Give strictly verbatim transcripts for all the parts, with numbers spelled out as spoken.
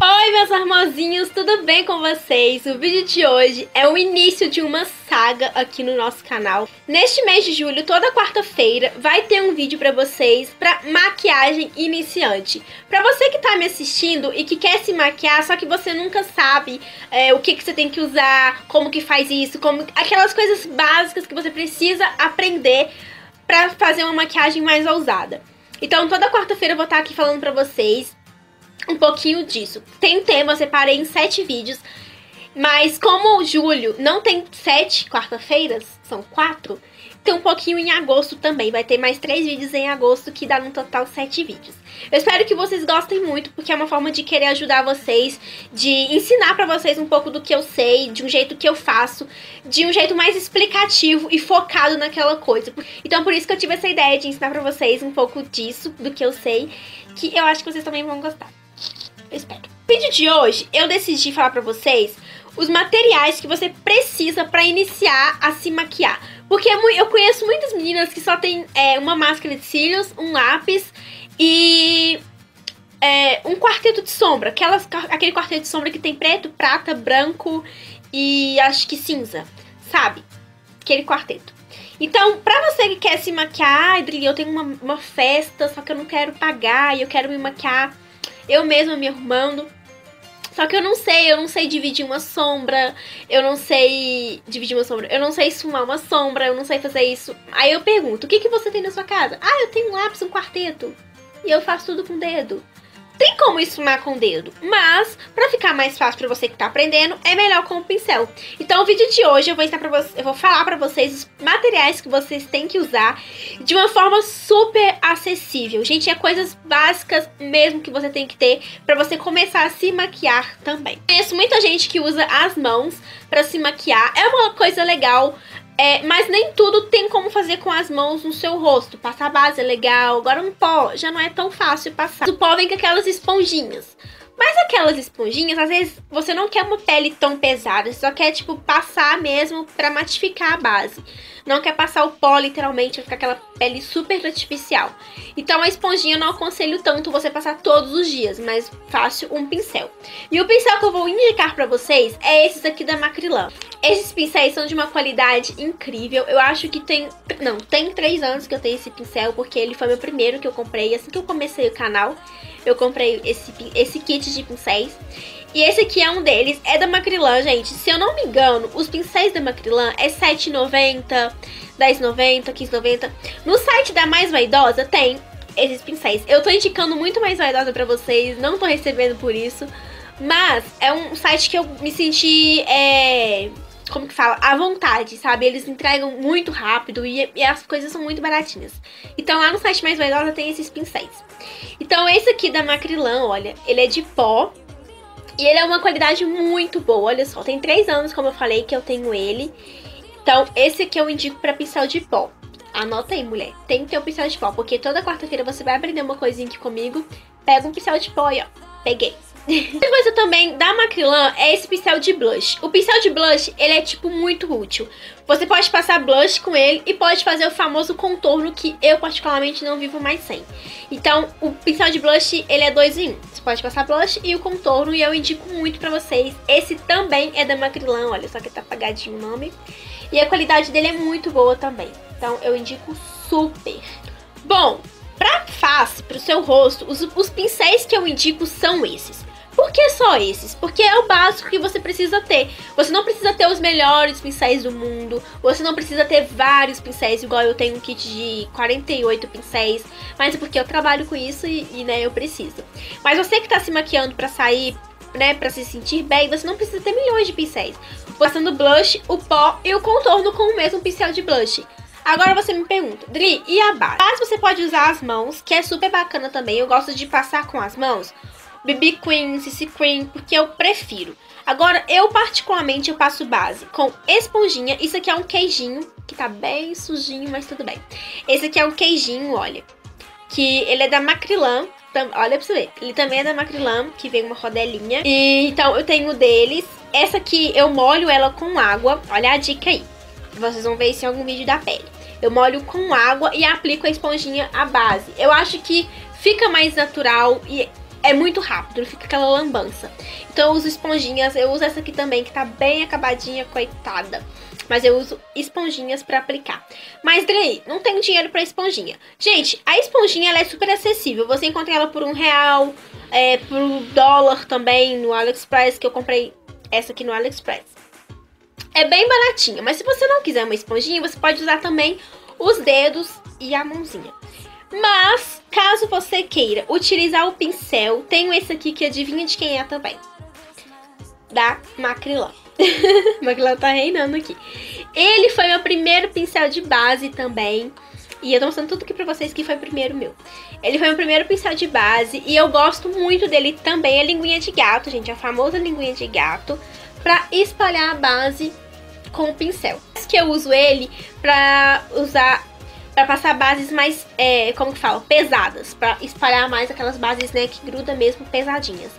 Oi, meus armosinhos, tudo bem com vocês? O vídeo de hoje é o início de uma saga aqui no nosso canal. Neste mês de julho, toda quarta-feira, vai ter um vídeo pra vocês pra maquiagem iniciante. Pra você que tá me assistindo e que quer se maquiar, só que você nunca sabe é, o que, que você tem que usar, como que faz isso, como aquelas coisas básicas que você precisa aprender pra fazer uma maquiagem mais ousada. Então, toda quarta-feira eu vou estar aqui falando pra vocês um pouquinho disso. Tem um tema, eu separei em sete vídeos, mas como julho não tem sete quarta-feiras, são quatro, tem um pouquinho em agosto também. Vai ter mais três vídeos em agosto, que dá no total sete vídeos. Eu espero que vocês gostem muito, porque é uma forma de querer ajudar vocês, de ensinar pra vocês um pouco do que eu sei, de um jeito que eu faço, de um jeito mais explicativo e focado naquela coisa. Então por isso que eu tive essa ideia de ensinar pra vocês um pouco disso, do que eu sei, que eu acho que vocês também vão gostar. Eu espero. No vídeo de hoje, eu decidi falar pra vocês os materiais que você precisa pra iniciar a se maquiar. Porque eu conheço muitas meninas que só tem é, uma máscara de cílios, um lápis e é, um quarteto de sombra. Aquelas, aquele quarteto de sombra que tem preto, prata, branco e acho que cinza, sabe? Aquele quarteto. Então, pra você que quer se maquiar, Adriellen, eu tenho uma, uma festa, só que eu não quero pagar e eu quero me maquiar eu mesma me arrumando, só que eu não sei, eu não sei dividir uma sombra, eu não sei dividir uma sombra, eu não sei esfumar uma sombra, eu não sei fazer isso. Aí eu pergunto, o que, que você tem na sua casa? Ah, eu tenho um lápis, um quarteto, e eu faço tudo com o dedo. Tem como esfumar com o dedo, mas pra ficar mais fácil pra você que tá aprendendo, é melhor com o pincel. Então o vídeo de hoje eu vou, ensinar pra vocês, eu vou falar pra vocês os materiais que vocês têm que usar de uma forma super acessível. Gente, é coisas básicas mesmo que você tem que ter pra você começar a se maquiar também. Conheço muita gente que usa as mãos pra se maquiar, é uma coisa legal. É, mas nem tudo tem como fazer com as mãos no seu rosto. Passar base é legal, agora um pó já não é tão fácil passar. O pó vem com aquelas esponjinhas. Mas aquelas esponjinhas, às vezes você não quer uma pele tão pesada, você só quer tipo passar mesmo pra matificar a base. Não quer passar o pó literalmente, vai ficar aquela pele super artificial. Então a esponjinha eu não aconselho tanto você passar todos os dias, mas fácil um pincel. E o pincel que eu vou indicar pra vocês é esses aqui da Macrilan. Esses pincéis são de uma qualidade incrível. Eu acho que tem... Não, tem três anos que eu tenho esse pincel, porque ele foi meu primeiro que eu comprei. Assim que eu comecei o canal, eu comprei esse, esse kit de pincéis. E esse aqui é um deles, é da Macrilan, gente. Se eu não me engano, os pincéis da Macrilan é sete reais e noventa centavos, dez reais e noventa centavos, quinze reais e noventa centavos. No site da Mais Vaidosa tem esses pincéis. Eu tô indicando muito Mais Vaidosa pra vocês, não tô recebendo por isso. Mas é um site que eu me senti... É... como que fala, à vontade, sabe? Eles entregam muito rápido e, e as coisas são muito baratinhas. Então lá no site Mais Vaidosa tem esses pincéis. Então esse aqui da Macrilan, olha, ele é de pó e ele é uma qualidade muito boa, olha só. Tem três anos, como eu falei, que eu tenho ele. Então esse aqui eu indico pra pincel de pó. Anota aí, mulher, tem que ter um pincel de pó, porque toda quarta-feira você vai aprender uma coisinha aqui comigo. Pega um pincel de pó e ó, peguei. Outra coisa também da Macrilan é esse pincel de blush. O pincel de blush, ele é tipo muito útil. Você pode passar blush com ele e pode fazer o famoso contorno, que eu particularmente não vivo mais sem. Então o pincel de blush, ele é dois em um. Você pode passar blush e o contorno, e eu indico muito pra vocês. Esse também é da Macrilan, olha, só que tá apagadinho o nome. E a qualidade dele é muito boa também. Então eu indico super. Bom, pra face, pro seu rosto, os, os pincéis que eu indico são esses. Por que só esses? Porque é o básico que você precisa ter. Você não precisa ter os melhores pincéis do mundo, você não precisa ter vários pincéis, igual eu tenho um kit de quarenta e oito pincéis, mas é porque eu trabalho com isso e, e né, eu preciso. Mas você que tá se maquiando pra sair, né, pra se sentir bem, você não precisa ter milhões de pincéis. Passando blush, o pó e o contorno com o mesmo pincel de blush. Agora você me pergunta, Dri, e a base? A base você pode usar as mãos, que é super bacana também, eu gosto de passar com as mãos. B B Cream, C C Cream, porque eu prefiro. Agora, eu particularmente, eu passo base com esponjinha. Isso aqui é um queijinho, que tá bem sujinho, mas tudo bem. Esse aqui é um queijinho, olha, que ele é da Macrilan. Olha pra você ver, ele também é da Macrilan, que vem uma rodelinha. E, então, eu tenho deles. Essa aqui, eu molho ela com água, olha a dica aí. Vocês vão ver isso em algum vídeo da pele. eu molho com água e aplico a esponjinha à base. Eu acho que fica mais natural e é muito rápido, não fica aquela lambança. Então eu uso esponjinhas, eu uso essa aqui também, que tá bem acabadinha, coitada. Mas eu uso esponjinhas pra aplicar. Mas daí, não tenho dinheiro pra esponjinha. Gente, a esponjinha ela é super acessível. Você encontra ela por um real, é, por um dólar também no AliExpress, que eu comprei essa aqui no AliExpress. É bem baratinha, mas se você não quiser uma esponjinha, você pode usar também os dedos e a mãozinha. Mas, caso você queira utilizar o pincel, tenho esse aqui que adivinha de quem é também. Da Macrilan. Macrilan tá reinando aqui. Ele foi meu primeiro pincel de base também. E eu tô mostrando tudo aqui pra vocês que foi o primeiro meu. Ele foi meu primeiro pincel de base e eu gosto muito dele também. A linguinha de gato, gente, a famosa linguinha de gato, pra espalhar a base com o pincel. Que eu uso ele pra usar... pra passar bases mais, é, como que fala, pesadas. Pra espalhar mais aquelas bases, né, que gruda mesmo, pesadinhas.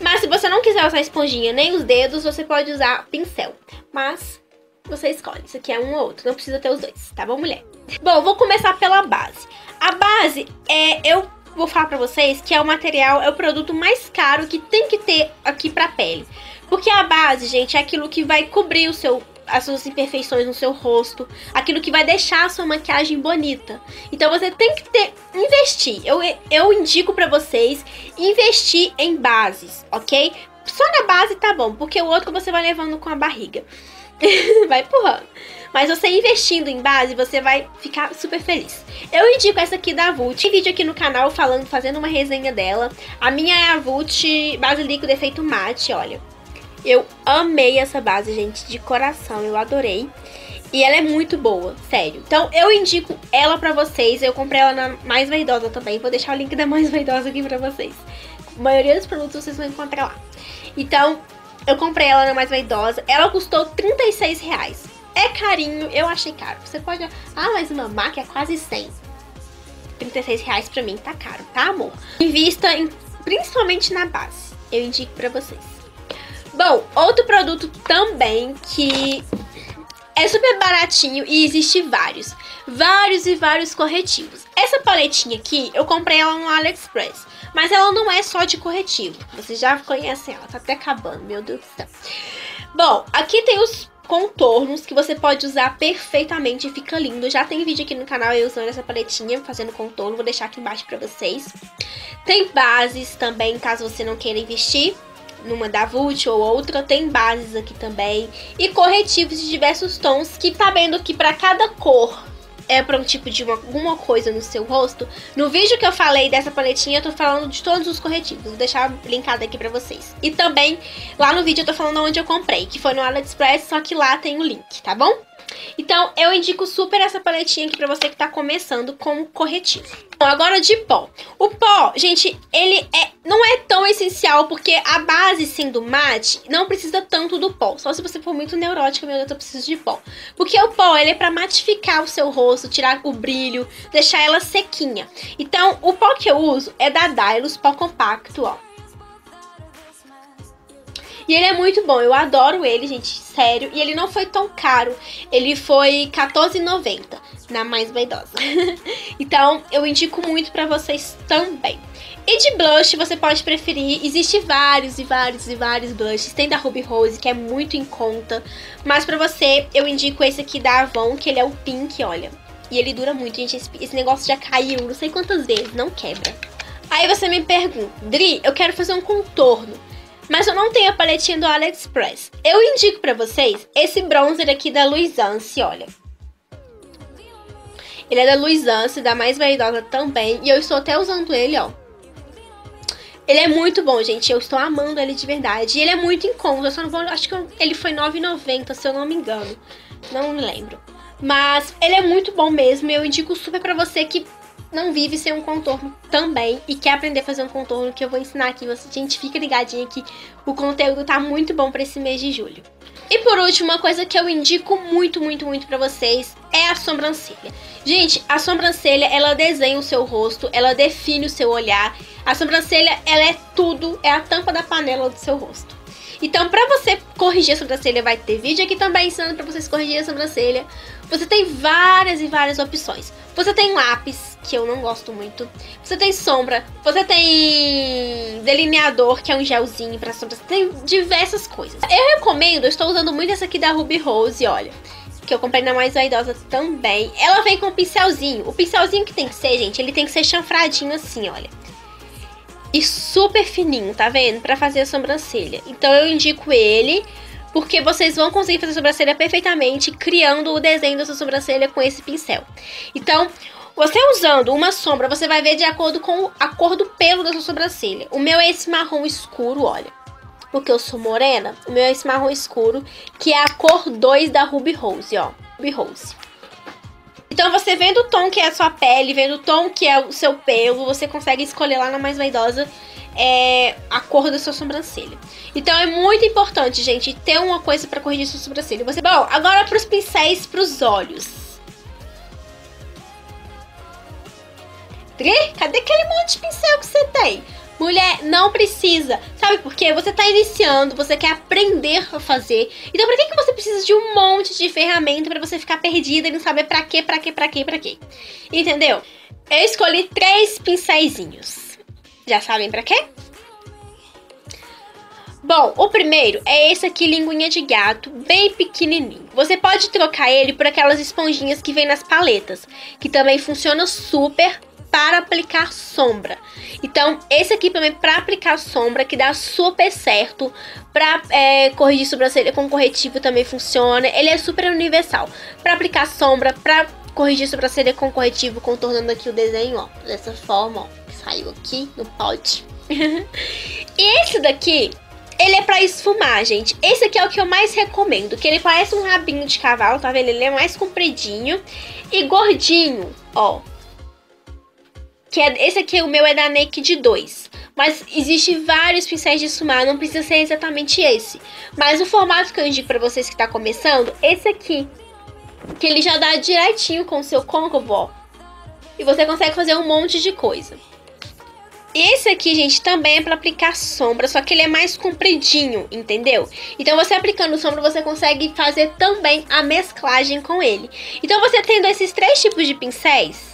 Mas se você não quiser usar esponjinha nem os dedos, você pode usar pincel. Mas você escolhe, isso aqui é um ou outro, não precisa ter os dois, tá bom, mulher? Bom, vou começar pela base. A base, é, eu vou falar pra vocês que é o material, é o produto mais caro que tem que ter aqui pra pele. Porque a base, gente, é aquilo que vai cobrir o seu... as suas imperfeições no seu rosto, aquilo que vai deixar a sua maquiagem bonita. Então você tem que ter, investir. Eu, eu indico pra vocês investir em bases, ok? Só na base tá bom, porque o outro você vai levando com a barriga. Vai empurrando. Mas você investindo em base, você vai ficar super feliz. Eu indico essa aqui da Vult. Tem vídeo aqui no canal falando, fazendo uma resenha dela. A minha é a Vult Base Líquida Efeito Mate, olha. Eu amei essa base, gente, de coração, eu adorei. E ela é muito boa, sério. Então eu indico ela pra vocês, eu comprei ela na Mais Vaidosa também, vou deixar o link da Mais Vaidosa aqui pra vocês. A maioria dos produtos vocês vão encontrar lá. Então, eu comprei ela na Mais Vaidosa, ela custou trinta e seis reais. É carinho, eu achei caro. Você pode... ah, mas uma MAC é quase cem. trinta e seis reais pra mim tá caro, tá, amor? Invista em... principalmente na base, eu indico pra vocês. Bom, outro produto também que é super baratinho e existe vários, vários e vários corretivos. Essa paletinha aqui, eu comprei ela no AliExpress, mas ela não é só de corretivo, vocês já conhecem ela, tá até acabando, meu Deus do céu. Bom, aqui tem os contornos que você pode usar perfeitamente, fica lindo. Já tem vídeo aqui no canal eu usando essa paletinha, fazendo contorno, vou deixar aqui embaixo pra vocês. Tem bases também, caso você não queira investir numa da Vult ou outra, tem bases aqui também. E corretivos de diversos tons, que tá vendo que pra cada cor é pra um tipo de uma, alguma coisa no seu rosto. No vídeo que eu falei dessa paletinha, eu tô falando de todos os corretivos. Vou deixar linkado aqui pra vocês. E também, lá no vídeo eu tô falando onde eu comprei, que foi no AliExpress, só que lá tem o link, tá bom? Então, eu indico super essa paletinha aqui pra você que tá começando com corretivo. Bom, agora de pó. O pó, gente, ele é, não é tão essencial, porque a base sendo mate, não precisa tanto do pó. Só se você for muito neurótica, meu Deus, eu preciso de pó. Porque o pó, ele é pra matificar o seu rosto, tirar o brilho, deixar ela sequinha. Então, o pó que eu uso é da Dailus, pó compacto, ó. E ele é muito bom, eu adoro ele, gente, sério. E ele não foi tão caro, ele foi quatorze reais e noventa centavos na Mais Vaidosa. Então, eu indico muito pra vocês também. E de blush, você pode preferir, existem vários e vários e vários blushes. Tem da Ruby Rose, que é muito em conta. Mas pra você, eu indico esse aqui da Avon, que ele é o pink, olha. E ele dura muito, gente, esse, esse negócio já caiu não sei quantas vezes, não quebra. Aí você me pergunta, Dri, eu quero fazer um contorno, mas eu não tenho a paletinha do AliExpress. Eu indico pra vocês esse bronzer aqui da Luisance, olha. Ele é da Luisance, da Mais Vaidosa também. E eu estou até usando ele, ó. Ele é muito bom, gente. Eu estou amando ele de verdade. E ele é muito em conta. Eu só não vou... acho que ele foi nove reais e noventa centavos, se eu não me engano. Não me lembro. Mas ele é muito bom mesmo. E eu indico super pra você que... não vive sem um contorno também e quer aprender a fazer um contorno, que eu vou ensinar aqui. Você, gente, fica ligadinha que o conteúdo tá muito bom pra esse mês de julho. E por último, uma coisa que eu indico muito, muito, muito pra vocês é a sobrancelha. Gente, a sobrancelha, ela desenha o seu rosto, ela define o seu olhar. A sobrancelha, ela é tudo, é a tampa da panela do seu rosto. Então, pra você corrigir a sobrancelha, vai ter vídeo aqui também ensinando pra vocês corrigir a sobrancelha. Você tem várias e várias opções. Você tem lápis, que eu não gosto muito. Você tem sombra. Você tem delineador, que é um gelzinho pra sombra. Você tem diversas coisas. Eu recomendo, eu estou usando muito essa aqui da Ruby Rose, olha. Que eu comprei na Mais Vaidosa também. Ela vem com um pincelzinho. O pincelzinho que tem que ser, gente, ele tem que ser chanfradinho assim, olha. E super fininho, tá vendo? Pra fazer a sobrancelha. Então eu indico ele, porque vocês vão conseguir fazer a sobrancelha perfeitamente, criando o desenho da sua sobrancelha com esse pincel. Então, você usando uma sombra, você vai ver de acordo com a cor do pelo da sua sobrancelha. O meu é esse marrom escuro, olha. Porque eu sou morena, o meu é esse marrom escuro, que é a cor dois da Ruby Rose, ó. Ruby Rose. Então você vendo o tom que é a sua pele, vendo o tom que é o seu pelo, você consegue escolher lá na Mais Vaidosa é, a cor da sua sobrancelha. Então é muito importante, gente, ter uma coisa pra corrigir sua sobrancelha. Você... Bom, agora pros pincéis pros olhos. Cadê aquele monte de pincel que você tem? Mulher, não precisa, sabe por quê? Você tá iniciando, você quer aprender a fazer. Então pra que, que você precisa de um monte de ferramenta pra você ficar perdida e não saber pra quê, pra quê, pra quê, pra quê? Entendeu? Eu escolhi três pincéisinhos. Já sabem pra quê? Bom, o primeiro é esse aqui, linguinha de gato, bem pequenininho. Você pode trocar ele por aquelas esponjinhas que vem nas paletas, que também funciona super para aplicar sombra. Então esse aqui também para aplicar sombra, que dá super certo. Pra é, corrigir sobrancelha com corretivo também funciona. Ele é super universal para aplicar sombra, para corrigir sobrancelha com corretivo, contornando aqui o desenho, ó, dessa forma, ó, que saiu aqui no pote. E esse daqui, ele é pra esfumar, gente. Esse aqui é o que eu mais recomendo, que ele parece um rabinho de cavalo, tá vendo? Ele é mais compridinho e gordinho, ó. Que é, esse aqui, o meu é da Naked dois, mas existe vários pincéis de esfumar, não precisa ser exatamente esse. Mas o formato que eu indico pra vocês que tá começando, esse aqui, que ele já dá direitinho com o seu côncavo, ó. E você consegue fazer um monte de coisa. Esse aqui, gente, também é pra aplicar sombra, só que ele é mais compridinho, entendeu? Então você aplicando sombra, você consegue fazer também a mesclagem com ele. Então você tendo esses três tipos de pincéis,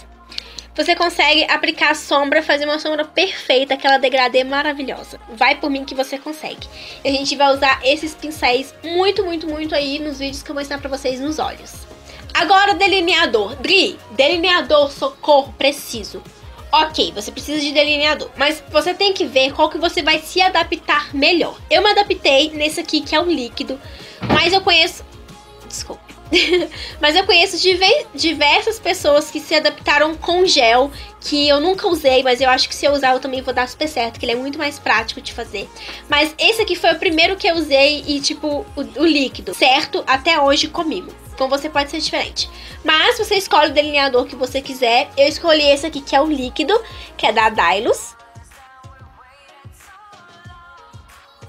você consegue aplicar a sombra, fazer uma sombra perfeita, aquela degradê maravilhosa. Vai por mim que você consegue. E a gente vai usar esses pincéis muito, muito, muito aí nos vídeos que eu vou ensinar pra vocês nos olhos. Agora delineador. Dri, delineador, socorro, preciso. Ok, você precisa de delineador, mas você tem que ver qual que você vai se adaptar melhor. Eu me adaptei nesse aqui que é um líquido, mas eu conheço... Desculpa. Mas eu conheço diversas pessoas que se adaptaram com gel, que eu nunca usei, mas eu acho que se eu usar eu também vou dar super certo, que ele é muito mais prático de fazer. Mas esse aqui foi o primeiro que eu usei e tipo, o, o líquido, certo? Até hoje comigo. Então você pode ser diferente, mas você escolhe o delineador que você quiser. Eu escolhi esse aqui que é o líquido, que é da Dailus.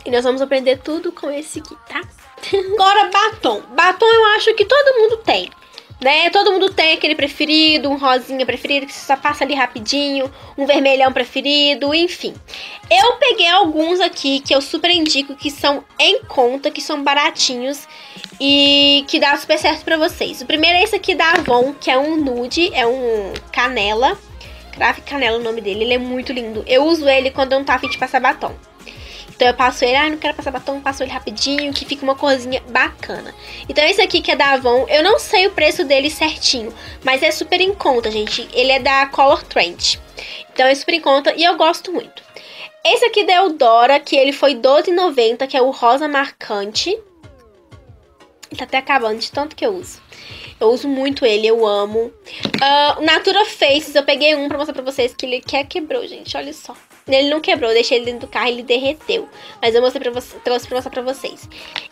E nós vamos aprender tudo com esse aqui, tá? Agora batom. Batom eu acho que todo mundo tem, né? Todo mundo tem aquele preferido, um rosinha preferido que você só passa ali rapidinho, um vermelhão preferido, enfim. Eu peguei alguns aqui que eu super indico, que são em conta, que são baratinhos e que dá super certo pra vocês. O primeiro é esse aqui da Avon, que é um nude, é um canela, crave canela é o nome dele, ele é muito lindo. Eu uso ele quando eu não tô afim de passar batom. Então eu passo ele, ah, não quero passar batom, passo ele rapidinho, que fica uma corzinha bacana. Então esse aqui que é da Avon, eu não sei o preço dele certinho, mas é super em conta, gente. Ele é da Color Trend, então é super em conta e eu gosto muito. Esse aqui da Eudora, que ele foi doze reais e noventa centavos, que é o rosa marcante. Ele tá até acabando de tanto que eu uso. Eu uso muito ele, eu amo. Uh, Natura Faces, eu peguei um pra mostrar pra vocês que ele que quebrou, gente, olha só. Ele não quebrou, eu deixei ele dentro do carro, ele derreteu. Mas eu mostrei pra você, trouxe pra mostrar pra vocês.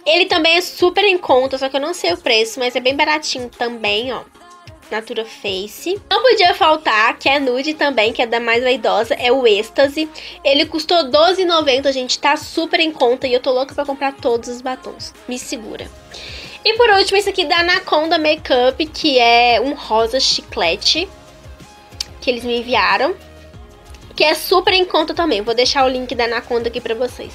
Ele também é super em conta, só que eu não sei o preço, mas é bem baratinho também, ó. Natura Face. Não podia faltar, que é nude também, que é da Mais Vaidosa, é o Êxtase. Ele custou doze reais e noventa centavos, gente, tá super em conta e eu tô louca pra comprar todos os batons. Me segura. E por último, esse aqui da Anaconda Makeup, que é um rosa chiclete, que eles me enviaram, que é super em conta também. Vou deixar o link da Anaconda aqui pra vocês.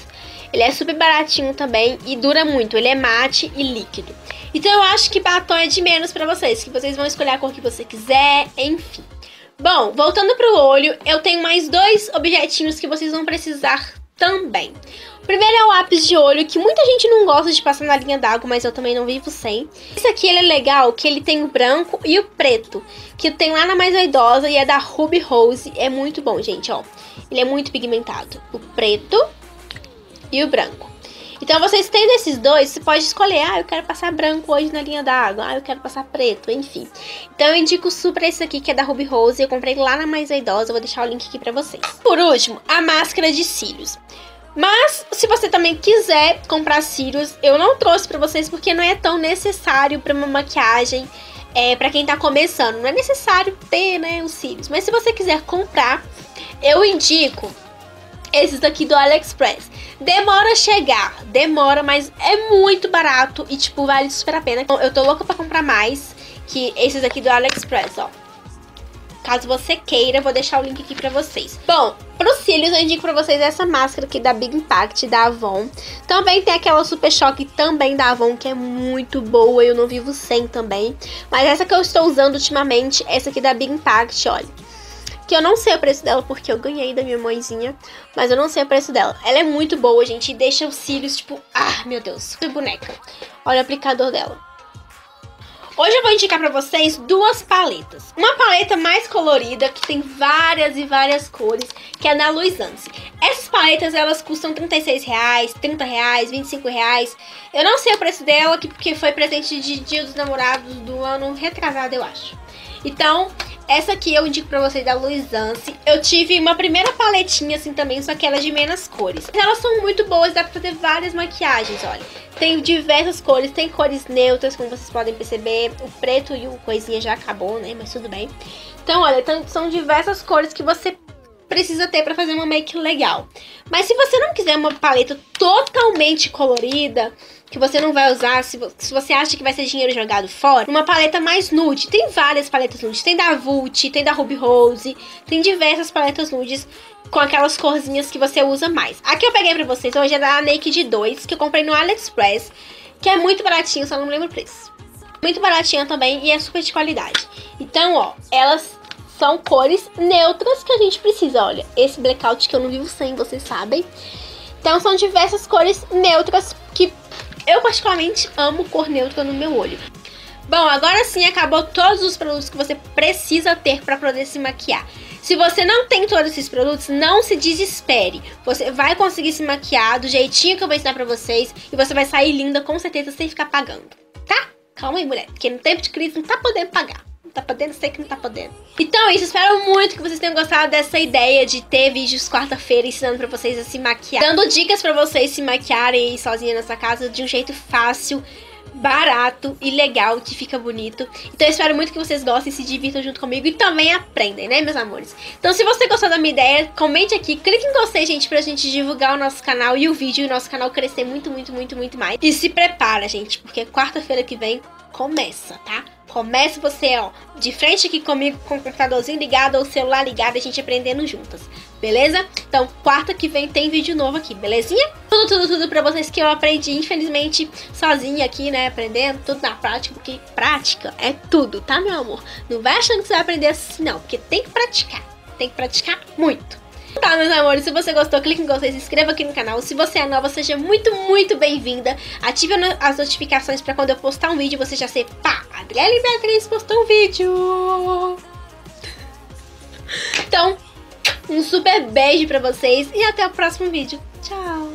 Ele é super baratinho também e dura muito. Ele é mate e líquido. Então eu acho que batom é de menos pra vocês, que vocês vão escolher a cor que você quiser, enfim. Bom, voltando pro olho, eu tenho mais dois objetinhos que vocês vão precisar também. O primeiro é o lápis de olho, que muita gente não gosta de passar na linha d'água, mas eu também não vivo sem. Esse aqui ele é legal, que ele tem o branco e o preto, que tem lá na Mais Vaidosa e é da Ruby Rose. É muito bom, gente, ó. Ele é muito pigmentado, o preto e o branco. Então vocês tendo esses dois, você pode escolher, ah, eu quero passar branco hoje na linha d'água, ah, eu quero passar preto, enfim. Então eu indico super esse aqui, que é da Ruby Rose, eu comprei lá na Mais Vaidosa, vou deixar o link aqui pra vocês. Por último, a máscara de cílios. Mas, se você também quiser comprar cílios, eu não trouxe pra vocês porque não é tão necessário pra uma maquiagem, é, pra quem tá começando. Não é necessário ter, né, os cílios. Mas se você quiser comprar, eu indico esses daqui do AliExpress. Demora a chegar, demora, mas é muito barato e, tipo, vale super a pena. Então, eu tô louca pra comprar mais que esses daqui do AliExpress, ó. Caso você queira, vou deixar o link aqui pra vocês. Bom, pros cílios eu indico pra vocês essa máscara aqui da Big Impact, da Avon. Também tem aquela Super Choque também da Avon, que é muito boa, eu não vivo sem também. Mas essa que eu estou usando ultimamente, essa aqui da Big Impact, olha. Que eu não sei o preço dela, porque eu ganhei da minha mãezinha, mas eu não sei o preço dela. Ela é muito boa, gente, e deixa os cílios, tipo, ah, meu Deus, que boneca. Olha o aplicador dela. Hoje eu vou indicar pra vocês duas paletas. Uma paleta mais colorida, que tem várias e várias cores, que é da Luisance. Essas paletas, elas custam trinta e seis reais, trinta reais, vinte e cinco reais. Eu não sei o preço dela, porque foi presente de Dia dos Namorados do ano retrasado, eu acho. Então, essa aqui eu indico pra vocês da Luisance. Eu tive uma primeira paletinha assim também, só que ela é de menos cores. Elas são muito boas, dá pra fazer várias maquiagens, olha. Tem diversas cores, tem cores neutras, como vocês podem perceber. O preto e o coisinha já acabou, né, mas tudo bem. Então, olha, são diversas cores que você precisa ter pra fazer uma make legal. Mas se você não quiser uma paleta totalmente colorida, que você não vai usar, se você acha que vai ser dinheiro jogado fora, uma paleta mais nude. Tem várias paletas nudes, tem da Vult, tem da Ruby Rose, tem diversas paletas nudes com aquelas corzinhas que você usa mais. A que eu peguei pra vocês hoje é da Naked dois, que eu comprei no AliExpress, que é muito baratinho, só não lembro o preço. Muito baratinha também e é super de qualidade. Então, ó, elas são cores neutras que a gente precisa, olha. Esse blackout que eu não vivo sem, vocês sabem. Então, são diversas cores neutras que... eu particularmente amo cor neutra no meu olho. Bom, agora sim acabou todos os produtos que você precisa ter para poder se maquiar. Se você não tem todos esses produtos, não se desespere. Você vai conseguir se maquiar do jeitinho que eu vou ensinar pra vocês e você vai sair linda com certeza sem ficar pagando, tá? Calma aí, mulher, porque no tempo de crise não tá podendo pagar. Tá podendo, sei que não tá podendo. Então é isso, espero muito que vocês tenham gostado dessa ideia de ter vídeos quarta-feira ensinando pra vocês a se maquiar, dando dicas pra vocês se maquiarem aí sozinha na sua casa de um jeito fácil, barato e legal, que fica bonito. Então eu espero muito que vocês gostem, se divirtam junto comigo e também aprendem, né, meus amores? Então se você gostou da minha ideia, comente aqui, clique em gostei, gente, pra gente divulgar o nosso canal e o vídeo, e o nosso canal crescer muito, muito, muito, muito mais. E se prepara, gente, porque quarta-feira que vem começa, tá? Começa você, ó, de frente aqui comigo, com o computadorzinho ligado ou o celular ligado, a gente aprendendo juntas, beleza? Então, quarta que vem tem vídeo novo aqui, belezinha? Tudo, tudo, tudo pra vocês que eu aprendi, infelizmente, sozinha aqui, né, aprendendo, tudo na prática, porque prática é tudo, tá, meu amor? Não vai achando que você vai aprender assim, não, porque tem que praticar, tem que praticar muito. Tá, meus amores, se você gostou, clique em gostei, se inscreva aqui no canal. Se você é nova, seja muito, muito bem-vinda. Ative as notificações pra quando eu postar um vídeo, você já ser, pá, Adriellen Beatriz postou um vídeo. Então, um super beijo pra vocês e até o próximo vídeo. Tchau!